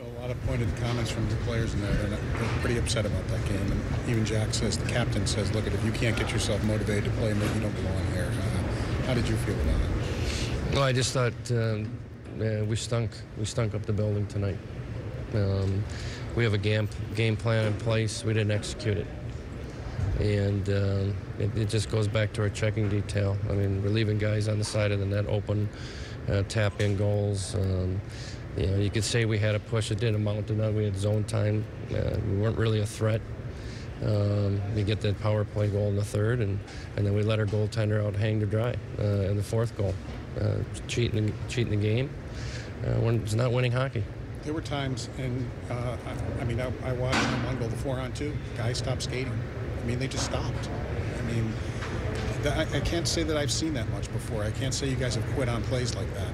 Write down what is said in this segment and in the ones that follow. A lot of pointed comments from the players in there. They're pretty upset about that game. And even Jack says, the captain says, look, if you can't get yourself motivated to play, maybe you don't belong here. How did you feel about it? Well, I just thought we stunk. We stunk up the building tonight. We have a game plan in place. We didn't execute it. And it just goes back to our checking detail. I mean, we're leaving guys on the side of the net open, tap-in goals. You know, you could say we had a push. It didn't amount to none. We had zone time. We weren't really a threat. We get that power play goal in the third, and then we let our goaltender out hang to dry in the fourth goal. Cheating the game. It's not winning hockey. There were times, and I mean, I watched on one goal, the 4-on-2, guys stopped skating. I mean, they just stopped. I mean, I can't say that I've seen that much before. I can't say you guys have quit on plays like that.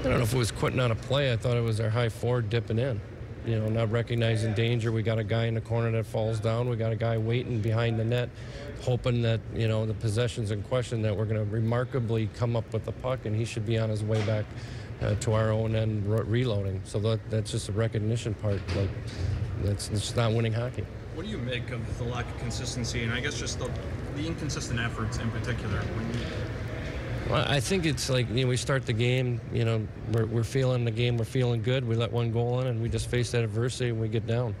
I don't know if it was quitting on a play. I thought it was our high forward dipping in, you know, not recognizing danger. We got a guy in the corner that falls down. We got a guy waiting behind the net, hoping that, you know, the possession's in question, that we're going to remarkably come up with the puck, and he should be on his way back to our own end reloading. So that's just a recognition part. Like, that's not winning hockey. What do you make of the lack of consistency, and I guess just the inconsistent efforts in particular? Well, I think it's like, you know, we start the game, you know, we're feeling the game, we're feeling good, we let one goal in, and we just face that adversity and we get down.